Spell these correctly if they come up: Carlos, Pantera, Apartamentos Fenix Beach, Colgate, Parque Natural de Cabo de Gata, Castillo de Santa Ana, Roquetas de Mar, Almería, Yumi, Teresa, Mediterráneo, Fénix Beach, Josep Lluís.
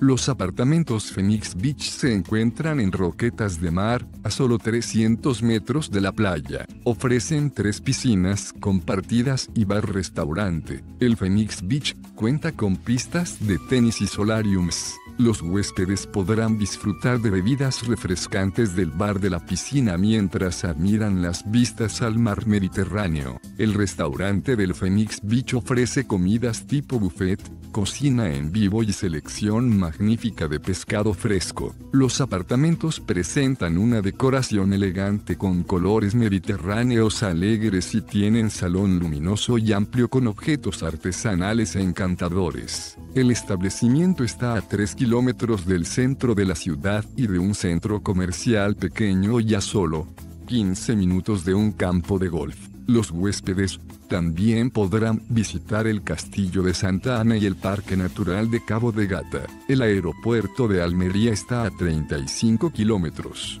Los apartamentos Fénix Beach se encuentran en Roquetas de Mar, a solo 300 metros de la playa. Ofrecen 3 piscinas compartidas y bar-restaurante. El Fénix Beach cuenta con pistas de tenis y solariums. Los huéspedes podrán disfrutar de bebidas refrescantes del bar de la piscina mientras admiran las vistas al mar Mediterráneo. El restaurante del Fénix Beach ofrece comidas tipo buffet, cocina en vivo y selección magnífica de pescado fresco. Los apartamentos presentan una decoración elegante con colores mediterráneos alegres y tienen salón luminoso y amplio con objetos artesanales encantadores. El establecimiento está a 3 kilómetros del centro de la ciudad y de un centro comercial pequeño y a solo 15 minutos de un campo de golf. Los huéspedes también podrán visitar el Castillo de Santa Ana y el Parque Natural de Cabo de Gata. El aeropuerto de Almería está a 35 kilómetros.